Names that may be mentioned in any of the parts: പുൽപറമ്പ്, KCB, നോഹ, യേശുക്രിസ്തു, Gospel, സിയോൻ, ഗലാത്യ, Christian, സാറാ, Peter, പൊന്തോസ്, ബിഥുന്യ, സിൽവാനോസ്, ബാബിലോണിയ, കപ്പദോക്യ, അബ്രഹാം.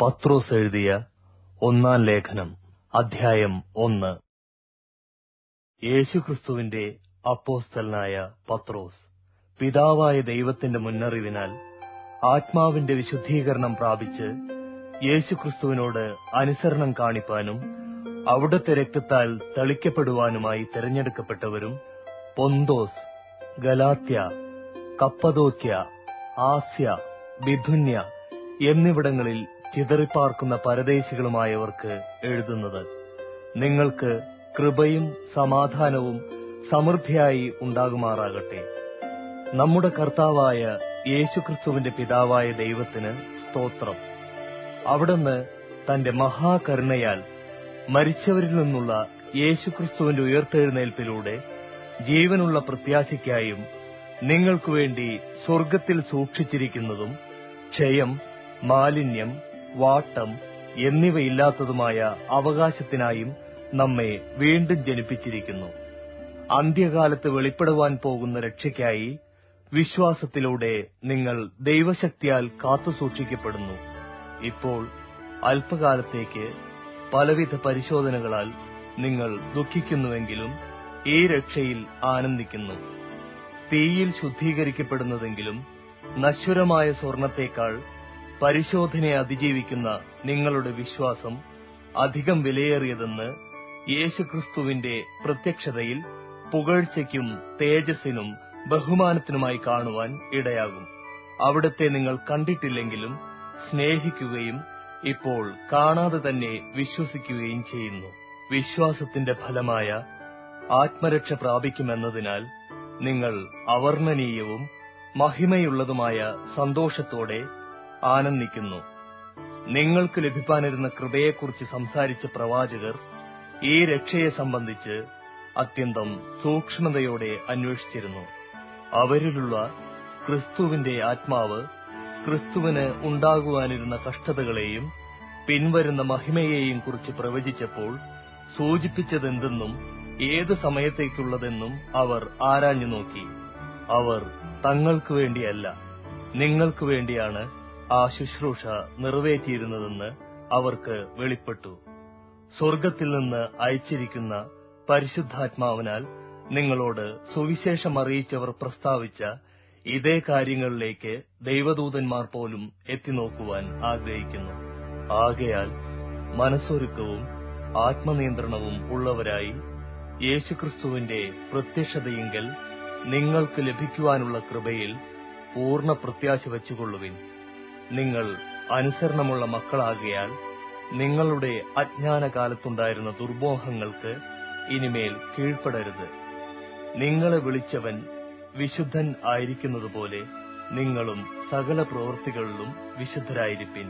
പത്രോസ് എഴുതിയ ഒന്നാം ലേഖനം അധ്യായം 1. യേശുക്രിസ്തുവിന്റെ അപ്പോസ്തലനായ പത്രോസ്, പിതാവായ ദൈവത്തിന്റെ മുന്നറിവിനാൽ ആത്മാവിന്റെ വിശുദ്ധീകരണം പ്രാപിച്ച് യേശുക്രിസ്തുവിനോട് അനുസരണം കാണിപ്പാനും അവിടുത്തെ രക്തത്താൽ തളിക്കപ്പെടുവാനുമായി തെരഞ്ഞെടുക്കപ്പെട്ടവരും പൊന്തോസ്, ഗലാത്യ, കപ്പദോക്യ, ആസ്യ, ബിഥുന്യ എന്നിവിടങ്ങളിൽ ചിതറിപ്പാർക്കുന്ന പരദേശികളുമായവർക്ക് എഴുതുന്നത്, നിങ്ങൾക്ക് കൃപയും സമാധാനവും സമൃദ്ധിയായി ഉണ്ടാകുമാറാകട്ടെ. നമ്മുടെ കർത്താവായ യേശുക്രിസ്തുവിന്റെ പിതാവായ ദൈവത്തിന് സ്തോത്രം. അവിടുന്ന് തന്റെ മഹാകരുണയാൽ മരിച്ചവരിൽ നിന്നുള്ള യേശുക്രിസ്തുവിന്റെ ഉയർത്തെഴുന്നേൽപ്പിലൂടെ ജീവനുള്ള പ്രത്യാശയ്ക്കായും നിങ്ങൾക്കുവേണ്ടി സ്വർഗത്തിൽ സൂക്ഷിച്ചിരിക്കുന്നതും ക്ഷയം, മാലിന്യം, വാട്ടം എന്നിവയില്ലാത്തതുമായ അവകാശത്തിനായും നമ്മെ വീണ്ടും ജനിപ്പിച്ചിരിക്കുന്നു. അന്ത്യകാലത്ത് വെളിപ്പെടുവാൻ പോകുന്ന രക്ഷയ്ക്കായി വിശ്വാസത്തിലൂടെ നിങ്ങൾ ദൈവശക്തിയാൽ കാത്തുസൂക്ഷിക്കപ്പെടുന്നു. ഇപ്പോൾ അല്പകാലത്തേക്ക് പലവിധ പരിശോധനകളാൽ നിങ്ങൾ ദുഃഖിക്കുന്നുവെങ്കിലും ഈ രക്ഷയിൽ ആനന്ദിക്കുന്നു. തീയിൽ ശുദ്ധീകരിക്കപ്പെടുന്നതെങ്കിലും നശ്വരമായ സ്വർണത്തേക്കാൾ പരിശോധനയെ അതിജീവിക്കുന്ന നിങ്ങളുടെ വിശ്വാസം അധികം വിലയേറിയതെന്ന് യേശുക്രിസ്തുവിന്റെ പ്രത്യക്ഷതയിൽ പുകഴ്ചയ്ക്കും തേജസ്സിനും ബഹുമാനത്തിനുമായി കാണുവാൻ ഇടയാകും. അവിടുത്തെ നിങ്ങൾ കണ്ടിട്ടില്ലെങ്കിലും സ്നേഹിക്കുകയും ഇപ്പോൾ കാണാതെ തന്നെ വിശ്വസിക്കുകയും ചെയ്യുന്നു. വിശ്വാസത്തിന്റെ ഫലമായ ആത്മരക്ഷ പ്രാപിക്കുമെന്നതിനാൽ നിങ്ങൾ അവർണ്ണനീയവും മഹിമയുള്ളതുമായ സന്തോഷത്തോടെ ആനന്ദിക്കുന്നു. നിങ്ങൾക്ക് ലഭിക്കാനിരുന്ന കൃപയെക്കുറിച്ച് സംസാരിച്ച പ്രവാചകർ ഈ രക്ഷയെ സംബന്ധിച്ച് അത്യന്തം സൂക്ഷ്മതയോടെ അന്വേഷിച്ചിരുന്നു. അവരിലുള്ള ക്രിസ്തുവിന്റെ ആത്മാവ് ക്രിസ്തുവിന് ഉണ്ടാകുവാനിരുന്ന കഷ്ടതകളെയും പിൻവരുന്ന മഹിമയെയും കുറിച്ച് പ്രവചിച്ചപ്പോൾ സൂചിപ്പിച്ചതെന്തെന്നും ഏത് സമയത്തേക്കുള്ളതെന്നും അവർ ആരാഞ്ഞു നോക്കി. അവർ തങ്ങൾക്ക് വേണ്ടിയല്ല, നിങ്ങൾക്ക് വേണ്ടിയാണ് ആ ശുശ്രൂഷ നിറവേറ്റിയിരുന്നതെന്ന് അവർക്ക് വെളിപ്പെട്ടു. സ്വർഗത്തിൽ നിന്ന് അയച്ചിരിക്കുന്ന പരിശുദ്ധാത്മാവിനാൽ നിങ്ങളോട് സുവിശേഷം അറിയിച്ചവർ പ്രസ്താവിച്ച ഇതേ കാര്യങ്ങളിലേക്ക് ദൈവദൂതന്മാർ പോലും എത്തിനോക്കുവാൻ ആഗ്രഹിക്കുന്നു. ആകയാൽ മനസ്സൊരുക്കവും ആത്മനിയന്ത്രണവും ഉള്ളവരായി യേശുക്രിസ്തുവിന്റെ പ്രത്യക്ഷതയെങ്കിൽ നിങ്ങൾക്ക് ലഭിക്കുവാനുള്ള കൃപയിൽ പൂർണ്ണ പ്രത്യാശ വച്ചുകൊള്ളുവിൻ. നിങ്ങൾ അനുസരണമുള്ള മക്കളാകയാൽ നിങ്ങളുടെ അജ്ഞാനകാലത്തുണ്ടായിരുന്ന ദുർമോഹങ്ങൾക്ക് ഇനിമേൽ കീഴ്പ്പെടരുത്. നിങ്ങളെ വിളിച്ചവൻ വിശുദ്ധൻ ആയിരിക്കുന്നതുപോലെ നിങ്ങളും സകല പ്രവൃത്തികളിലും വിശുദ്ധരായിരിപ്പിൻ.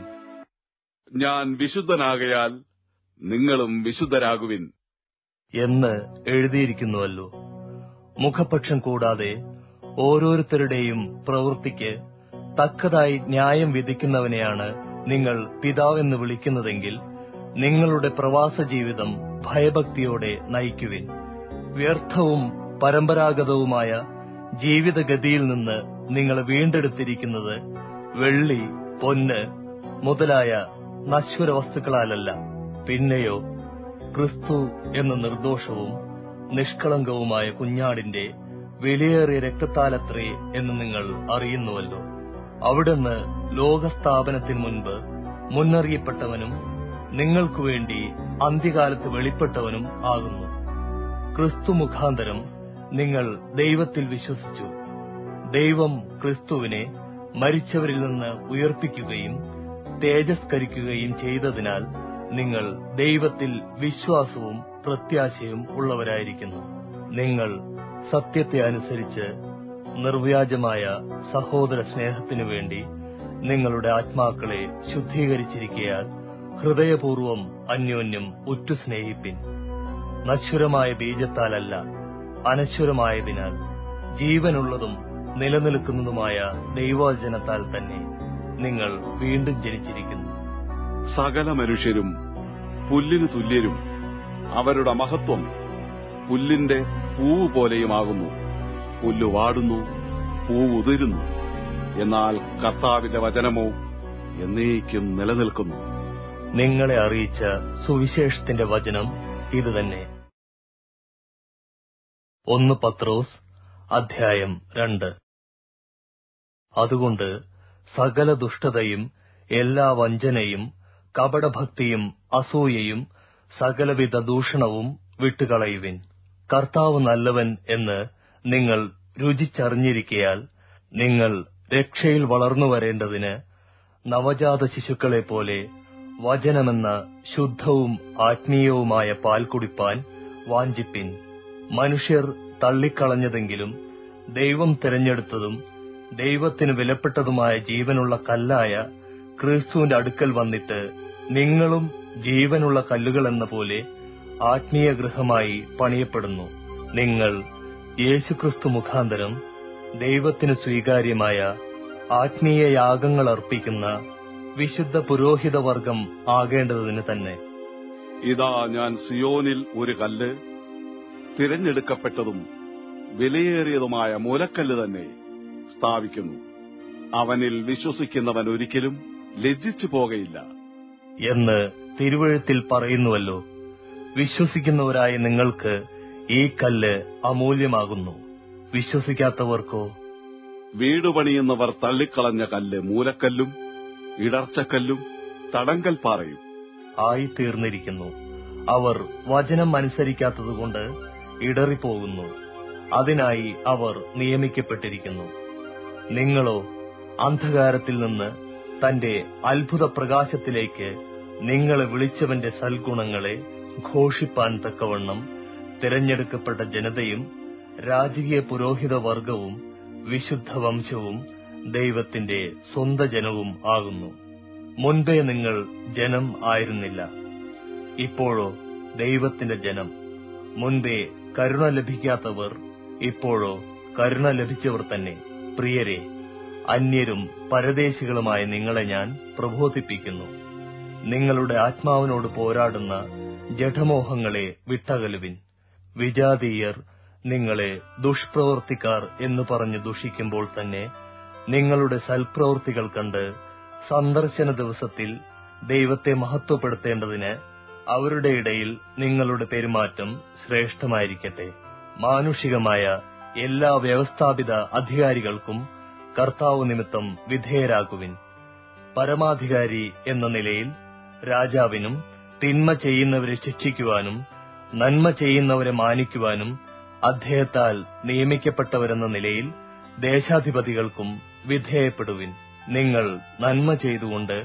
ഞാൻ വിശുദ്ധനാകയാൽ നിങ്ങളും വിശുദ്ധരാകുവിൻ എന്ന് എഴുതിയിരിക്കുന്നുവല്ലോ. മുഖപക്ഷം കൂടാതെ ഓരോരുത്തരുടെയും പ്രവൃത്തിക്ക് തക്കതായി ന്യായം വിധിക്കുന്നവനെയാണ് നിങ്ങൾ പിതാവെന്ന് വിളിക്കുന്നതെങ്കിൽ നിങ്ങളുടെ പ്രവാസ ജീവിതം ഭയഭക്തിയോടെ നയിക്കുവിൻ. വ്യർത്ഥവും പരമ്പരാഗതവുമായ ജീവിതഗതിയിൽ നിന്ന് നിങ്ങൾ വീണ്ടെടുത്തിരിക്കുന്നത് വെള്ളി, പൊന്ന് മുതലായ നശ്വര വസ്തുക്കളാലല്ല, പിന്നെയോ ക്രിസ്തു എന്ന നിർദോഷവും നിഷ്കളങ്കവുമായ കുഞ്ഞാടിന്റെ വിലയേറിയ രക്തത്താലത്രേ എന്ന് നിങ്ങൾ അറിയുന്നുവല്ലോ. അവിടുന്ന് ലോകസ്ഥാപനത്തിന് മുൻപ് മുന്നറിയപ്പെട്ടവനും നിങ്ങൾക്കുവേണ്ടി അന്ത്യകാലത്ത് വെളിപ്പെട്ടവനും ആകുന്നു. ക്രിസ്തു മുഖാന്തരം നിങ്ങൾ ദൈവത്തിൽ വിശ്വസിച്ചു. ദൈവം ക്രിസ്തുവിനെ മരിച്ചവരിൽ നിന്ന് ഉയർപ്പിക്കുകയും തേജസ്കരിക്കുകയും ചെയ്തതിനാൽ നിങ്ങൾ ദൈവത്തിൽ വിശ്വാസവും പ്രത്യാശയും ഉള്ളവരായിരിക്കുന്നു. നിങ്ങൾ സത്യത്തെ അനുസരിച്ച് നിർവ്യാജമായ സഹോദര സ്നേഹത്തിനു വേണ്ടി നിങ്ങളുടെ ആത്മാക്കളെ ശുദ്ധീകരിച്ചിരിക്കയാൽ ഹൃദയപൂർവം അന്യോന്യം ഉറ്റുസ്നേഹിപ്പിൻ. നശ്വരമായ ബീജത്താലല്ല, അനശ്വരമായതിനാൽ ജീവനുള്ളതും നിലനിൽക്കുന്നതുമായ ദൈവവചനത്താൽ തന്നെ നിങ്ങൾ വീണ്ടും ജനിച്ചിരിക്കുന്നു. സകല മനുഷ്യരും പുല്ലിനു തുല്യരും, അവരുടെ മഹത്വം പുല്ലിന്റെ പൂവ് പോലെയുമാകുന്നു. പുല്ല് വാടുന്നു, പൂവുതിരുന്നു, എന്നാൽ കർത്താവിന്റെ വചനമോ എന്നേക്കും നിലനിൽക്കുന്നു. നിങ്ങളെ അറിയിച്ച സുവിശേഷത്തിന്റെ വചനം ഇതുതന്നെ. 1 പത്രോസ് 2. അതുകൊണ്ട് സകല ദുഷ്ടതയും എല്ലാ വഞ്ചനയും കപടഭക്തിയും അസൂയയും സകലവിധ ദൂഷണവും വിട്ടുകളയുവിൻ. കർത്താവ് നല്ലവൻ എന്ന് നിങ്ങൾ രുചിച്ചറിഞ്ഞിരിക്കയാൽ നിങ്ങൾ രക്ഷയിൽ വളർന്നു വരേണ്ടതിന് നവജാത ശിശുക്കളെപ്പോലെ വചനമെന്ന ശുദ്ധവും ആത്മീയവുമായ പാൽ കുടിപ്പാൻ വാഞ്ചിപ്പിൻ. മനുഷ്യർ തള്ളിക്കളഞ്ഞതെങ്കിലും ദൈവം തിരഞ്ഞെടുത്തതും ദൈവത്തിന് വിലപ്പെട്ടതുമായ ജീവനുള്ള കല്ലായ ക്രിസ്തുവിന്റെ അടുക്കൽ വന്നിട്ട് നിങ്ങളും ജീവനുള്ള കല്ലുകളെന്ന പോലെ ആത്മീയ ഗൃഹമായി പണിയപ്പെടുന്നു. നിങ്ങൾ യേശുക്രിസ്തു മുഖാന്തരം ദൈവത്തിന് സ്വീകാര്യമായ ആത്മീയ യാഗങ്ങൾ അർപ്പിക്കുന്ന വിശുദ്ധ പുരോഹിതവർഗം ആകേണ്ടതിന് തന്നെ. ഇതാ, ഞാൻ സിയോനിൽ ഒരു കല്ല്, തിരഞ്ഞെടുക്കപ്പെട്ടതും വിലയേറിയതുമായ മൂലക്കല്ല് തന്നെ സ്ഥാപിക്കുന്നു. അവനിൽ വിശ്വസിക്കുന്നവൻ ഒരിക്കലും ലജ്ജിച്ചു പോകയില്ല എന്ന് തിരുവെഴുത്തിൽ പറയുന്നുവല്ലോ. വിശ്വസിക്കുന്നവരായ നിങ്ങൾക്ക് ഈ കല്ല് അമൂല്യമാകുന്നു. വിശ്വസിക്കാത്തവർക്കോ? വീടുപണിയുന്നവർ തള്ളിക്കളഞ്ഞ കല്ല് മൂലക്കല്ലും ഇടർച്ചക്കല്ലും തടങ്കൽ പാറയും ആയിത്തീർന്നിരിക്കുന്നു. അവർ വചനം അനുസരിക്കാത്തതുകൊണ്ട് ഇടറിപ്പോകുന്നു. അതിനായി അവർ നിയമിക്കപ്പെട്ടിരിക്കുന്നു. നിങ്ങളോ അന്ധകാരത്തിൽ നിന്ന് തന്റെ അത്ഭുത പ്രകാശത്തിലേക്ക് നിങ്ങളെ വിളിച്ചവന്റെ സൽഗുണങ്ങളെ ഘോഷിപ്പാൻ തക്കവണ്ണം തിരഞ്ഞെടുക്കപ്പെട്ട ജനതയും രാജകീയ പുരോഹിത വർഗവും വിശുദ്ധ വംശവും ദൈവത്തിന്റെ സ്വന്തം ജനവും ആകുന്നു. മുൻപേ നിങ്ങൾ ജനം ആയിരുന്നില്ല, ഇപ്പോഴോ ദൈവത്തിന്റെ ജനം. മുൻപേ കരുണ ലഭിക്കാത്തവർ ഇപ്പോഴോ കരുണ ലഭിച്ചവർ തന്നെ. പ്രിയരെ, അന്യരും പരദേശികളുമായ നിങ്ങളെ ഞാൻ പ്രബോധിപ്പിക്കുന്നു, നിങ്ങളുടെ ആത്മാവിനോട് പോരാടുന്ന ജഡമോഹങ്ങളെ വിട്ടകലുവിൻ. വിജാതീയർ നിങ്ങളെ ദുഷ്പ്രവർത്തിക്കാർ എന്ന് പറഞ്ഞ് ദുഷിക്കുമ്പോൾ തന്നെ നിങ്ങളുടെ സൽപ്രവൃത്തികൾ കണ്ട് സന്ദർശന ദിവസത്തിൽ ദൈവത്തെ മഹത്വപ്പെടുത്തേണ്ടതിന് അവരുടെ ഇടയിൽ നിങ്ങളുടെ പെരുമാറ്റം ശ്രേഷ്ഠമായിരിക്കട്ടെ. മാനുഷികമായ എല്ലാ വ്യവസ്ഥാപിത അധികാരികൾക്കും കർത്താവ് നിമിത്തം വിധേയരാകുവിൻ. പരമാധികാരി എന്ന നിലയിൽ രാജാവിനും തിന്മ ചെയ്യുന്നവരെ ശിക്ഷിക്കുവാനും നന്മ ചെയ്യുന്നവരെ മാനിക്കുവാനും അദ്ദേഹത്താൽ നിയമിക്കപ്പെട്ടവരെന്ന നിലയിൽ ദേശാധിപതികൾക്കും വിധേയപ്പെടുവിൻ. നിങ്ങൾ നന്മ ചെയ്തുകൊണ്ട്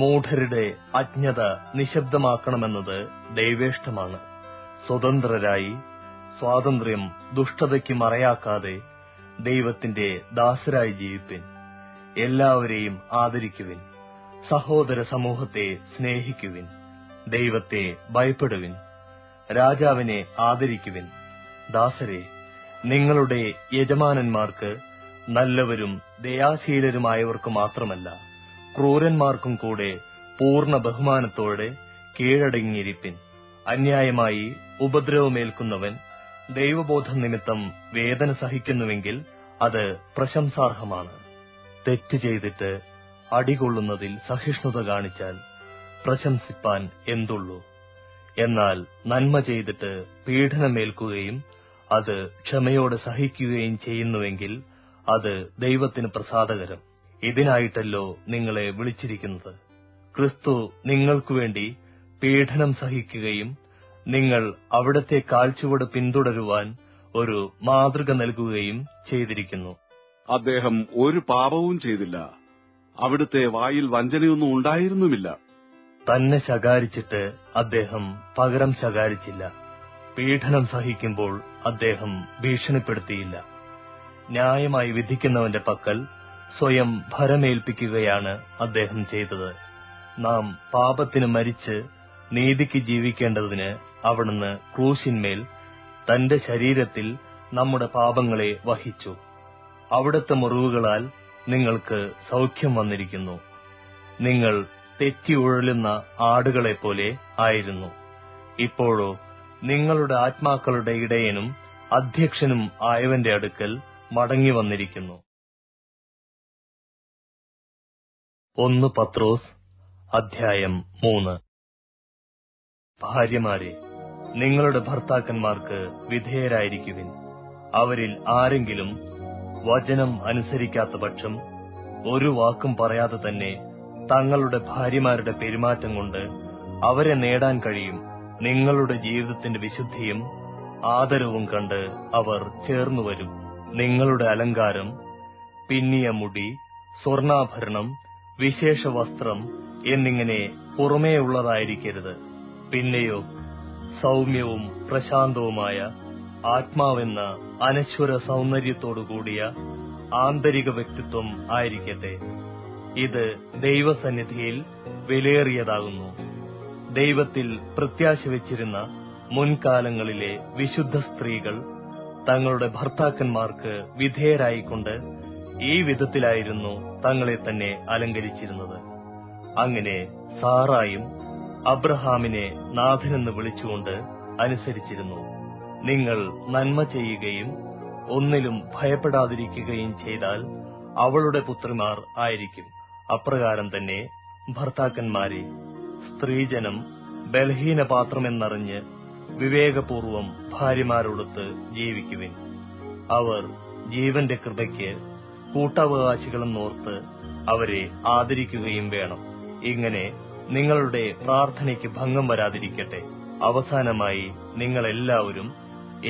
മൂഢരുടെ അജ്ഞത നിശബ്ദമാക്കണമെന്നത് ദൈവേഷ്ടമാണ്. സ്വതന്ത്രരായി സ്വാതന്ത്ര്യം ദുഷ്ടതയ്ക്ക് മറയാക്കാതെ ദൈവത്തിന്റെ ദാസരായി ജീവിപ്പിൻ. എല്ലാവരെയും ആദരിക്കുവിൻ. സഹോദര സമൂഹത്തെ സ്നേഹിക്കുവിൻ. ദൈവത്തെ ഭയപ്പെടുവിൻ. രാജാവിനെ ആദരിക്കുവിൻ. ദാസരെ, നിങ്ങളുടെ യജമാനന്മാർക്ക് നല്ലവരും ദയാശീലരുമായവർക്ക് മാത്രമല്ല ക്രൂരന്മാർക്കും കൂടെ പൂർണ്ണ ബഹുമാനത്തോടെ കീഴടങ്ങിയിരിപ്പിൻ. അന്യായമായി ഉപദ്രവമേൽക്കുന്നവൻ ദൈവബോധം നിമിത്തം വേദന സഹിക്കുന്നുവെങ്കിൽ അത് പ്രശംസാർഹമാണ്. തെറ്റ് ചെയ്തിട്ട് അടികൊള്ളുന്നതിൽ സഹിഷ്ണുത കാണിച്ചാൽ പ്രശംസിപ്പാൻ എന്തുള്ളൂ? എന്നാൽ നന്മ ചെയ്തിട്ട് പീഡനമേൽക്കുകയും അത് ക്ഷമയോടെ സഹിക്കുകയും ചെയ്യുന്നുവെങ്കിൽ അത് ദൈവത്തിന് പ്രസാദകരം. ഇതിനായിട്ടല്ലോ നിങ്ങളെ വിളിച്ചിരിക്കുന്നത്. ക്രിസ്തു നിങ്ങൾക്കുവേണ്ടി പീഡനം സഹിക്കുകയും നിങ്ങൾ അവിടത്തെ കാഴ്ചയോട് പിന്തുടരുവാൻ ഒരു മാതൃക നൽകുകയും ചെയ്തിരിക്കുന്നു. അദ്ദേഹം ഒരു പാപവും ചെയ്തില്ല, അവിടുത്തെ വായിൽ വഞ്ചനയൊന്നും ഉണ്ടായിരുന്നുമില്ല. തന്നെ ശകാരിച്ചിട്ട് അദ്ദേഹം പകരം ശകാരിച്ചില്ല. പീഡനം സഹിക്കുമ്പോൾ അദ്ദേഹം ഭീഷണിപ്പെടുത്തിയില്ല. ന്യായമായി വിധിക്കുന്നവന്റെ പക്കൽ സ്വയം ഭരമേൽപ്പിക്കുകയാണ് അദ്ദേഹം ചെയ്തത്. നാം പാപത്തിന് മരിച്ച് നീതിക്ക് ജീവിക്കേണ്ടതിന് അവിടുന്ന് ക്രൂശിന്മേൽ തന്റെ ശരീരത്തിൽ നമ്മുടെ പാപങ്ങളെ വഹിച്ചു. അവിടുത്തെ മുറിവുകളാൽ നിങ്ങൾക്ക് സൗഖ്യം വന്നിരിക്കുന്നു. നിങ്ങൾ തെറ്റി ഉഴലുന്ന ആടുകളെപ്പോലെ ആയിരുന്നു. ഇപ്പോഴോ നിങ്ങളുടെ ആത്മാക്കളുടെ ഇടയനും അധ്യക്ഷനും ആയവന്റെ അടുക്കൽ മടങ്ങി വന്നിരിക്കുന്നു. 1 പത്രോസ് 3. ഭാര്യമാരെ, നിങ്ങളുടെ ഭർത്താക്കന്മാർക്ക് വിധേയരായിരിക്കുവിൻ. അവരിൽ ആരെങ്കിലും വചനം അനുസരിക്കാത്ത പക്ഷം ഒരു വാക്കും പറയാതെ തന്നെ തങ്ങളുടെ ഭാര്യമാരുടെ പെരുമാറ്റം കൊണ്ട് അവരെ നേടാൻ കഴിയും. നിങ്ങളുടെ ജീവിതത്തിന്റെ വിശുദ്ധിയും ആദരവും കണ്ട് അവർ ചേർന്നുവരും. നിങ്ങളുടെ അലങ്കാരം, പിന്നിയ മുടി, സ്വർണാഭരണം, വിശേഷ വസ്ത്രം എന്നിങ്ങനെ പുറമേ ഉള്ളതായിരിക്കരുത്. പിന്നെയോ സൗമ്യവും പ്രശാന്തവുമായ ആത്മാവെന്ന അനശ്വര സൗന്ദര്യത്തോടുകൂടിയ ആന്തരിക വ്യക്തിത്വം ആയിരിക്കട്ടെ. ഇത് ദൈവസന്നിധിയിൽ വിലയേറിയതാകുന്നു. ദൈവത്തിൽ പ്രത്യാശ വെച്ചിരുന്ന മുൻകാലങ്ങളിലെ വിശുദ്ധ സ്ത്രീകൾ തങ്ങളുടെ ഭർത്താക്കന്മാർക്ക് വിധേയരായിക്കൊണ്ട് ഈ വിധത്തിലായിരുന്നു തങ്ങളെ തന്നെ അലങ്കരിച്ചിരുന്നത്. അങ്ങനെ സാറായും അബ്രഹാമിനെ നാഥനെന്ന് വിളിച്ചുകൊണ്ട് അനുസരിച്ചിരുന്നു. നിങ്ങൾ നന്മ ചെയ്യുകയും ഒന്നിലും ഭയപ്പെടാതിരിക്കുകയും ചെയ്താൽ അവളുടെ പുത്രിമാർ ആയിരിക്കും. അപ്രകാരം തന്നെ ഭർത്താക്കന്മാരെ, സ്ത്രീജനം ബലഹീനപാത്രമെന്നറിഞ്ഞ് വിവേകപൂർവം ഭാര്യമാരോടൊത്ത് ജീവിക്കുവിൻ. അവർ ജീവന്റെ കൃപയ്ക്ക് കൂട്ടവകാശികളെന്നോർത്ത് അവരെ ആദരിക്കുകയും വേണം. ഇങ്ങനെ നിങ്ങളുടെ പ്രാർത്ഥനയ്ക്ക് ഭംഗം വരാതിരിക്കട്ടെ. അവസാനമായി നിങ്ങളെല്ലാവരും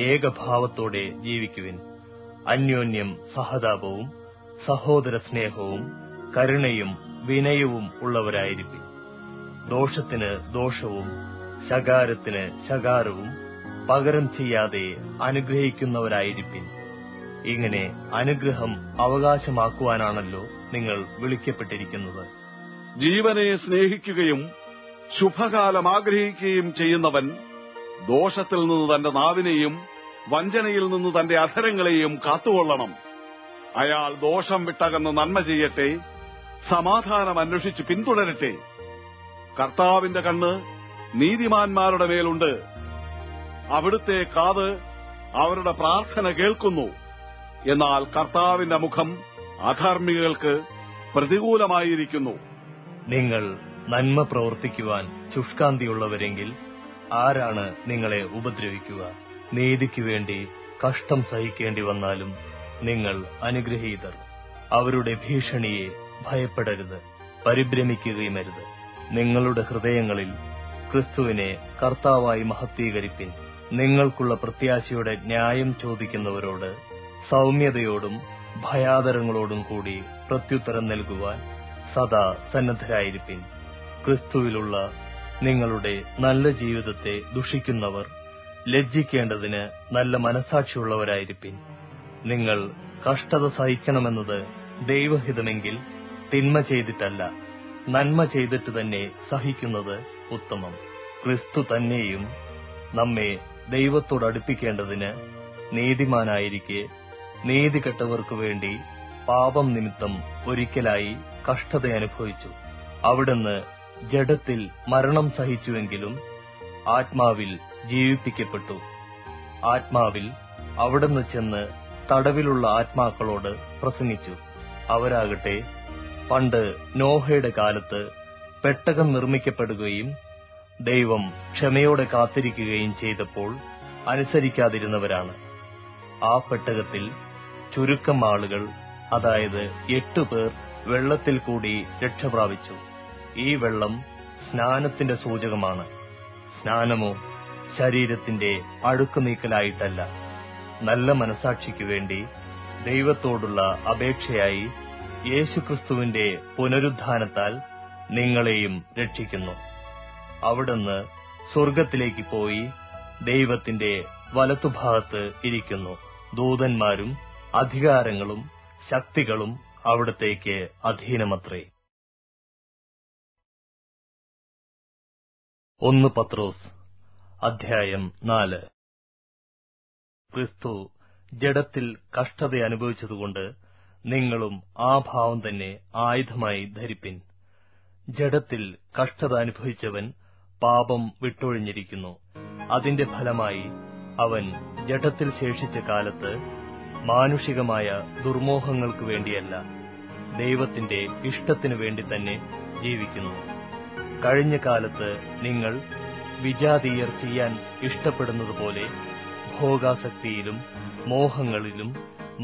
ഏകഭാവത്തോടെ ജീവിക്കുവിൻ. അന്യോന്യം സഹതാപവും സഹോദര സ്നേഹവും കരുണയും വിനയവും ഉള്ളവരായിരിക്കും. ദോഷത്തിന് ദോഷവും ശകാരത്തിന് ശകാരവും പകരം ചെയ്യാതെ അനുഗ്രഹിക്കുന്നവരായിരിക്കും. ഇങ്ങനെ അനുഗ്രഹം അവകാശമാക്കുവാനാണല്ലോ നിങ്ങൾ വിളിക്കപ്പെട്ടിരിക്കുന്നത്. ജീവനെ സ്നേഹിക്കുകയും ശുഭകാലം ആഗ്രഹിക്കുകയും ചെയ്യുന്നവൻ ദോഷത്തിൽ നിന്ന് തന്റെ നാവിനെയും വഞ്ചനയിൽ നിന്ന് തന്റെ അധരങ്ങളെയും കാത്തുകൊള്ളണം. അയാൾ ദോഷം വിട്ടകന്ന് നന്മ ചെയ്യട്ടെ, സമാധാനം അന്വേഷിച്ച് പിന്തുടരട്ടെ. കർത്താവിന്റെ കണ്ണ് നീതിമാന്മാരുടെ മേലുണ്ട്, അവിടുത്തെ കാത് അവരുടെ പ്രാർത്ഥന കേൾക്കുന്നു. എന്നാൽ കർത്താവിന്റെ മുഖം അധർമ്മികൾക്ക് പ്രതികൂലമായിരിക്കുന്നു. നിങ്ങൾ നന്മ പ്രവർത്തിക്കുവാൻ ശുഷ്കാന്തിയുള്ളവരെങ്കിൽ ആരാണ് നിങ്ങളെ ഉപദ്രവിക്കുക? നീതിക്കുവേണ്ടി കഷ്ടം സഹിക്കേണ്ടി വന്നാലും നിങ്ങൾ അനുഗ്രഹീതർ. അവരുടെ ഭീഷണിയെ ഭയപ്പെടരുത്, പരിഭ്രമിക്കുകയുമരുത്. നിങ്ങളുടെ ഹൃദയങ്ങളിൽ ക്രിസ്തുവിനെ കർത്താവായി മഹത്വീകരിപ്പിൻ. നിങ്ങൾക്കുള്ള പ്രത്യാശയുടെ ന്യായം ചോദിക്കുന്നവരോട് സൗമ്യതയോടും ഭയാദരങ്ങളോടും കൂടി പ്രത്യുത്തരം നൽകുവാൻ സദാ സന്നദ്ധരായിരിപ്പിൻ. ക്രിസ്തുവിലുള്ള നിങ്ങളുടെ നല്ല ജീവിതത്തെ ദുഷിക്കുന്നവർ ലജ്ജിക്കേണ്ടതിന് നല്ല മനസാക്ഷിയുള്ളവരായിരിപ്പിൻ. നിങ്ങൾ കഷ്ടത സഹിക്കണമെന്നത് ദൈവഹിതമെങ്കിൽ തിന്മ ചെയ്തിട്ടല്ല, നന്മ ചെയ്തിട്ട് തന്നെ സഹിക്കുന്നത് ഉത്തമം. ക്രിസ്തു തന്നെയും നമ്മെ ദൈവത്തോടടുപ്പിക്കേണ്ടതിന് നീതിമാനായിരിക്കെ നീതികെട്ടവർക്കു വേണ്ടി പാപം നിമിത്തം ഒരിക്കലായി കഷ്ടതയനുഭവിച്ചു. അവിടുന്ന് ജഡത്തിൽ മരണം സഹിച്ചുവെങ്കിലും ആത്മാവിൽ ജീവിപ്പിക്കപ്പെട്ടു. ആത്മാവിൽ അവിടുന്ന് ചെന്ന് തടവിലുള്ള ആത്മാക്കളോട് പ്രസംഗിച്ചു. അവരാകട്ടെ പണ്ട് നോഹയുടെ കാലത്ത് പെട്ടകം നിർമ്മിക്കപ്പെടുകയും ദൈവം ക്ഷമയോടെ കാത്തിരിക്കുകയും ചെയ്തപ്പോൾ അനുസരിക്കാതിരുന്നവരാണ്. ആ പെട്ടകത്തിൽ ചുരുക്കം ആളുകൾ, അതായത് 8 പേർ വെള്ളത്തിൽ കൂടി രക്ഷപ്രാപിച്ചു. ഈ വെള്ളം സ്നാനത്തിന്റെ സൂചകമാണ്. സ്നാനമോ ശരീരത്തിന്റെ അഴുക്കുനീക്കലായിട്ടല്ല, നല്ല മനസാക്ഷിക്കു വേണ്ടി ദൈവത്തോടുള്ള അപേക്ഷയായി യേശുക്രിസ്തുവിന്റെ പുനരുദ്ധാനത്താൽ നിങ്ങളെയും രക്ഷിക്കുന്നു. അവിടുന്ന് സ്വർഗത്തിലേക്ക് പോയി ദൈവത്തിന്റെ വലത്തുഭാഗത്ത് ഇരിക്കുന്നു. ദൂതന്മാരും അധികാരങ്ങളും ശക്തികളും അവിടത്തേക്ക് അധീനമത്രേ. 1 പത്രോസ് അധ്യായം 4. ക്രിസ്തു ജഡത്തിൽ കഷ്ടതയനുഭവിച്ചതുകൊണ്ട് നിങ്ങളും ആ ഭാവം തന്നെ ആയുധമായി ധരിപ്പിൻ. ജഡത്തിൽ കഷ്ടത അനുഭവിച്ചവൻ പാപം വിട്ടൊഴിഞ്ഞിരിക്കുന്നു. അതിന്റെ ഫലമായി അവൻ ജഡത്തിൽ ശേഷിച്ച കാലത്ത് മാനുഷികമായ ദുർമോഹങ്ങൾക്കു വേണ്ടിയല്ല, ദൈവത്തിന്റെ ഇഷ്ടത്തിനു വേണ്ടി തന്നെ ജീവിക്കുന്നു. കഴിഞ്ഞ കാലത്ത് നിങ്ങൾ വിജാതീയർ ചെയ്യാൻ ഇഷ്ടപ്പെടുന്നതുപോലെ ഭോഗാസക്തിയിലും മോഹങ്ങളിലും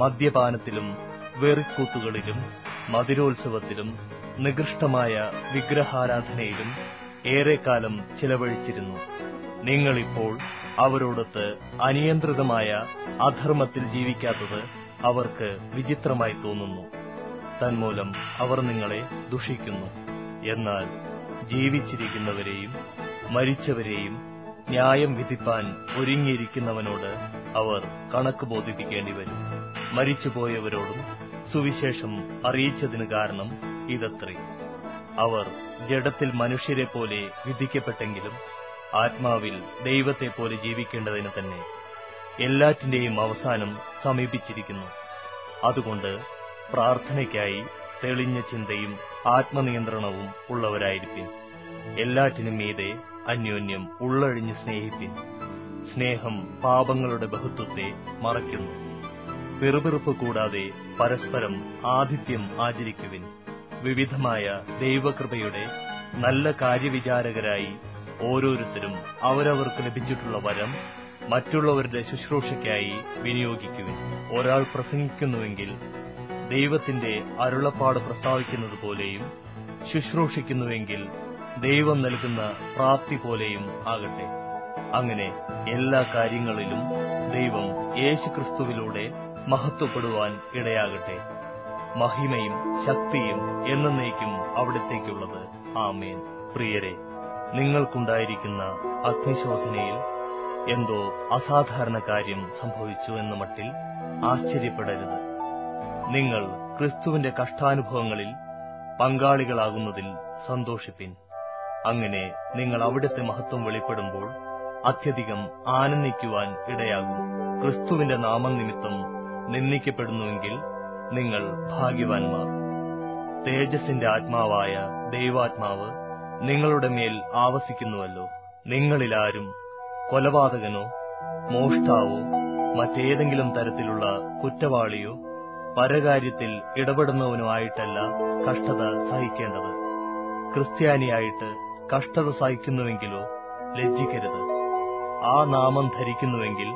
മദ്യപാനത്തിലും വെറിക്കൂത്തുകളിലും മധുരോത്സവത്തിലും നികൃഷ്ടമായ വിഗ്രഹാരാധനയിലും ഏറെക്കാലം ചിലവഴിച്ചിരുന്നു. നിങ്ങളിപ്പോൾ അവരോടൊത്ത് അനിയന്ത്രിതമായ അധർമ്മത്തിൽ ജീവിക്കാത്തത് അവർക്ക് വിചിത്രമായി തോന്നുന്നു. തന്മൂലം അവർ നിങ്ങളെ ദുഷിക്കുന്നു. എന്നാൽ ജീവിച്ചിരിക്കുന്നവരെയും മരിച്ചവരെയും ന്യായം വിധിപ്പാൻ ഒരുങ്ങിയിരിക്കുന്നവനോട് അവർ കണക്ക് ബോധിപ്പിക്കേണ്ടി വരും. മരിച്ചുപോയവരോടും സുവിശേഷം അറിയിച്ചതിന് കാരണം ഇതത്രേ. അവർ ജഡത്തിൽ മനുഷ്യരെ പോലെ വിധിക്കപ്പെട്ടെങ്കിലും ആത്മാവിൽ ദൈവത്തെപ്പോലെ ജീവിക്കേണ്ടതിന് തന്നെ. എല്ലാറ്റിന്റെയും അവസാനം സമീപിച്ചിരിക്കുന്നു. അതുകൊണ്ട് പ്രാർത്ഥനയ്ക്കായി തെളിഞ്ഞ ചിന്തയും ആത്മനിയന്ത്രണവും ഉള്ളവരായിരിക്കും. എല്ലാറ്റിനും മീതെ അന്യോന്യം ഉള്ളഴിഞ്ഞ് സ്നേഹിപ്പിൻ. സ്നേഹം പാപങ്ങളുടെ ബഹുത്വത്തെ മറയ്ക്കുന്നു. പിറുപിറുപ്പ് കൂടാതെ പരസ്പരം ആതിഥ്യം ആചരിക്കുവിൻ. വിവിധമായ ദൈവകൃപയുടെ നല്ല കാര്യവിചാരകരായി ഓരോരുത്തരും അവരവർക്ക് ലഭിച്ചിട്ടുള്ള വരം മറ്റുള്ളവരുടെ ശുശ്രൂഷയ്ക്കായി വിനിയോഗിക്കുവിൻ. ഒരാൾ പ്രസംഗിക്കുന്നുവെങ്കിൽ ദൈവത്തിന്റെ അരുളപ്പാട് പ്രസ്താവിക്കുന്നത് പോലെയും ശുശ്രൂഷിക്കുന്നുവെങ്കിൽ ദൈവം നൽകുന്ന പ്രാപ്തി പോലെയും ആകട്ടെ. അങ്ങനെ എല്ലാ കാര്യങ്ങളിലും ദൈവം യേശുക്രിസ്തുവിലൂടെ മഹത്വപ്പെടുവാൻ ഇടയാകട്ടെ. മഹിമയും ശക്തിയും എന്നേക്കും അവിടത്തേക്കുള്ളത്. ആമേൻ. പ്രിയരെ, നിങ്ങൾക്കുണ്ടായിരിക്കുന്ന അഗ്നിശോധനയിൽ എന്തോ അസാധാരണ കാര്യം സംഭവിച്ചു എന്ന മട്ടിൽ ആശ്ചര്യപ്പെടരുത്. നിങ്ങൾ ക്രിസ്തുവിന്റെ കഷ്ടാനുഭവങ്ങളിൽ പങ്കാളികളാകുന്നതിൽ സന്തോഷിപ്പിൻ. അങ്ങനെ നിങ്ങൾ അവിടുത്തെ മഹത്വം വെളിപ്പെടുമ്പോൾ അത്യധികം ആനന്ദിക്കുവാൻ ഇടയാകും. ക്രിസ്തുവിന്റെ നാമം നിമിത്തം നിന്ദിക്കപ്പെടുന്നുവെങ്കിൽ നിങ്ങൾ ഭാഗ്യവാൻമാർ. തേജസ്സിന്റെ ആത്മാവായ ദൈവാത്മാവ് നിങ്ങളുടെ മേൽ ആവസിക്കുന്നുവല്ലോ. നിങ്ങളിലാരും കൊലപാതകനോ മോഷ്ടാവോ മറ്റേതെങ്കിലും തരത്തിലുള്ള കുറ്റവാളിയോ പരകാര്യത്തിൽ ഇടപെടുന്നവനോ ആയിട്ടല്ല കഷ്ടത സഹിക്കേണ്ടത്. ക്രിസ്ത്യാനിയായിട്ട് കഷ്ടത സഹിക്കുന്നുവെങ്കിലോ ലജ്ജിക്കരുത്. ആ നാമം ധരിക്കുന്നുവെങ്കിൽ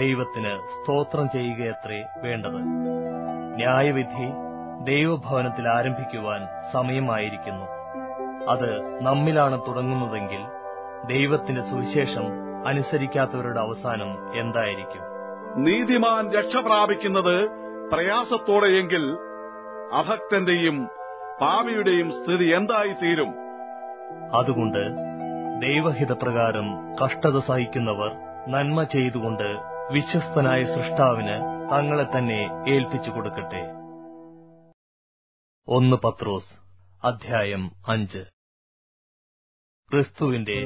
ദൈവത്തിന് സ്തോത്രം ചെയ്യുകയത്രേ വേണ്ടത്. ന്യായവിധി ദൈവഭവനത്തിൽ ആരംഭിക്കുവാൻ സമയമായിരിക്കുന്നു. അത് നമ്മിലാണ് തുടങ്ങുന്നതെങ്കിൽ ദൈവത്തിന്റെ സുവിശേഷം അനുസരിക്കാത്തവരുടെ അവസാനം എന്തായിരിക്കും? നീതിമാൻ രക്ഷ പ്രാപിക്കുന്നത് പ്രയാസത്തോടെയെങ്കിൽ അഭക്തന്റെയും പാപിയുടെയും സ്ഥിതി എന്തായിത്തീരും? അതുകൊണ്ട് ദൈവഹിതപ്രകാരം കഷ്ടത സഹിക്കുന്നവർ നന്മ ചെയ്തുകൊണ്ട് വിശ്വസ്തനായ സൃഷ്ടാവിന് തങ്ങളെ തന്നെ ഏൽപ്പിച്ചു കൊടുക്കട്ടെ. 1 പത്രോസ് 5 ക്രിസ്തുവിന്റെ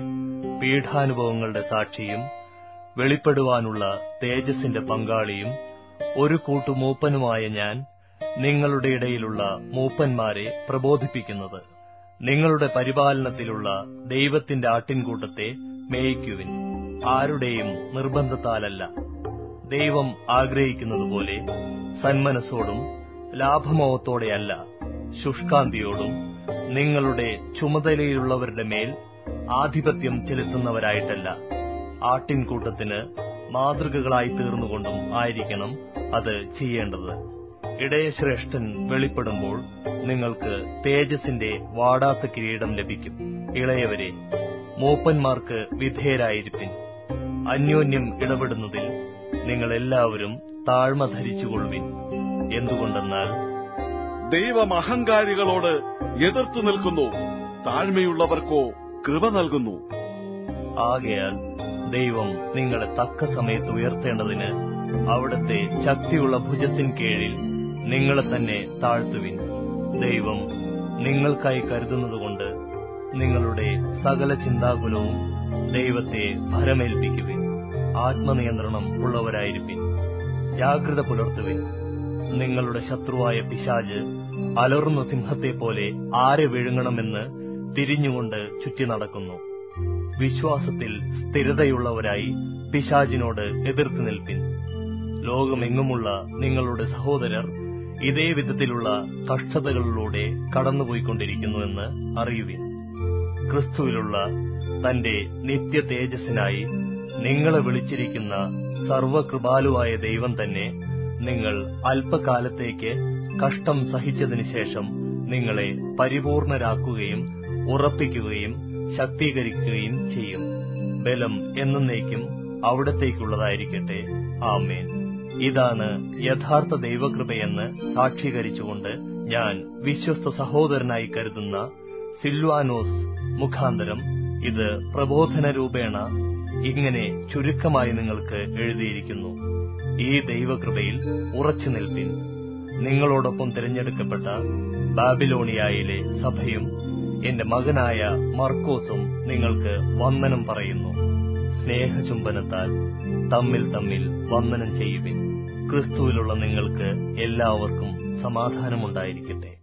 പീഠാനുഭവങ്ങളുടെ സാക്ഷിയും വെളിപ്പെടുവാനുള്ള തേജസ്സിന്റെ പങ്കാളിയും ഒരു കൂട്ടുമൂപ്പനുമായ ഞാൻ നിങ്ങളുടെ ഇടയിലുള്ള മൂപ്പന്മാരെ പ്രബോധിപ്പിക്കുന്നത്, നിങ്ങളുടെ പരിപാലനത്തിലുള്ള ദൈവത്തിന്റെ ആട്ടിൻകൂട്ടത്തെ മേയ്ക്കുവിൻ. ആരുടെയും നിർബന്ധത്താലല്ല, ദൈവം ആഗ്രഹിക്കുന്നതുപോലെ സന്മനസ്സോടും ലാഭമോഹത്തോടെയല്ല, ശുഷ്കാന്തിയോടും നിങ്ങളുടെ ചുമതലയിലുള്ളവരുടെ മേൽ ആധിപത്യം ചെലുത്തുന്നവരായിട്ടല്ല, ആട്ടിൻകൂട്ടത്തിന് മാതൃകകളായി തീർന്നുകൊണ്ടും ആയിരിക്കണം അത് ചെയ്യേണ്ടത്. ഇടയശ്രേഷ്ഠൻ വെളിപ്പെടുമ്പോൾ നിങ്ങൾക്ക് തേജസ്സിന്റെ വാടാത്ത കിരീടം ലഭിക്കും. ഇളയവരെ, മൂപ്പന്മാർക്ക് വിധേയരായിരിപ്പിൻ. അന്യോന്യം ഇടപെടുന്നതിൽ നിങ്ങളെല്ലാവരും താഴ്മ ധരിച്ചുകൊള്ളുവിൻ. എന്തുകൊണ്ടെന്നാൽ ദൈവം അഹങ്കാരികളോട് എതിർത്തു നിൽക്കുന്നു, താഴ്മയുള്ളവർക്കോ കൃപ നൽകുന്നു. ആകയാൽ ദൈവം നിങ്ങളെ തക്ക സമയത്ത് ഉയർത്തേണ്ടതിന് അവിടുത്തെ ശക്തിയുള്ള ഭുജത്തിൻ കീഴിൽ നിങ്ങളെ തന്നെ താഴ്ത്തുവിൻ. ദൈവം നിങ്ങൾക്കായി കരുതുന്നതുകൊണ്ട് നിങ്ങളുടെ സകല ചിന്താകുലവും ദൈവത്തെ ഭരമേൽപ്പിക്കുവിൻ. ആത്മനിയന്ത്രണം ഉള്ളവരായിരിപ്പിൻ. ജാഗ്രത പുലർത്തുവിൻ. നിങ്ങളുടെ ശത്രുവായ പിശാച് അലറുന്ന സിംഹത്തെപ്പോലെ ആരെ വിഴുങ്ങണമെന്ന് തിരിഞ്ഞുകൊണ്ട് ചുറ്റി നടക്കുന്നു. വിശ്വാസത്തിൽ സ്ഥിരതയുള്ളവരായി പിശാചിനോട് എതിർത്ത് നിൽപ്പിൻ. ലോകമെങ്ങുമുള്ള നിങ്ങളുടെ സഹോദരർ ഇതേ വിധത്തിലുള്ള കഷ്ടതകളിലൂടെ കടന്നുപോയിക്കൊണ്ടിരിക്കുന്നുവെന്ന് അറിയുവിൻ. ക്രിസ്തുവിലുള്ള തന്റെ നിത്യ തേജസ്സിനായി നിങ്ങളെ വിളിച്ചിരിക്കുന്ന സർവകൃപാലുവായ ദൈവം തന്നെ നിങ്ങൾ അല്പകാലത്തേക്ക് കഷ്ടം സഹിച്ചതിനു ശേഷം നിങ്ങളെ പരിപൂർണരാക്കുകയും ഉറപ്പിക്കുകയും ശക്തീകരിക്കുകയും ചെയ്യും. ബലം എന്നേക്കും അവിടത്തേക്കുള്ളതായിരിക്കട്ടെ. ആമേൻ. ഇതാണ് യഥാർത്ഥ ദൈവകൃപയെന്ന് സാക്ഷീകരിച്ചുകൊണ്ട് ഞാൻ വിശ്വസ്ത സഹോദരനായി കരുതുന്ന സിൽവാനോസ് മുഖാന്തരം ഇത് പ്രബോധന രൂപേണ ഇങ്ങനെ ചുരുക്കമായി നിങ്ങൾക്ക് എഴുതിയിരിക്കുന്നു. ഈ ദൈവകൃപയിൽ ഉറച്ചു നിൽപ്പിൻ. നിങ്ങളോടൊപ്പം തിരഞ്ഞെടുക്കപ്പെട്ട ബാബിലോണിയയിലെ സഭയും എന്റെ മകനായ മർക്കോസും നിങ്ങൾക്ക് വന്ദനം പറയുന്നു. സ്നേഹചുംബനത്താൽ തമ്മിൽ തമ്മിൽ വന്ദനം ചെയ്യുവിൻ. ക്രിസ്തുവിലുള്ള നിങ്ങൾക്ക് എല്ലാവർക്കും സമാധാനമുണ്ടായിരിക്കട്ടെ.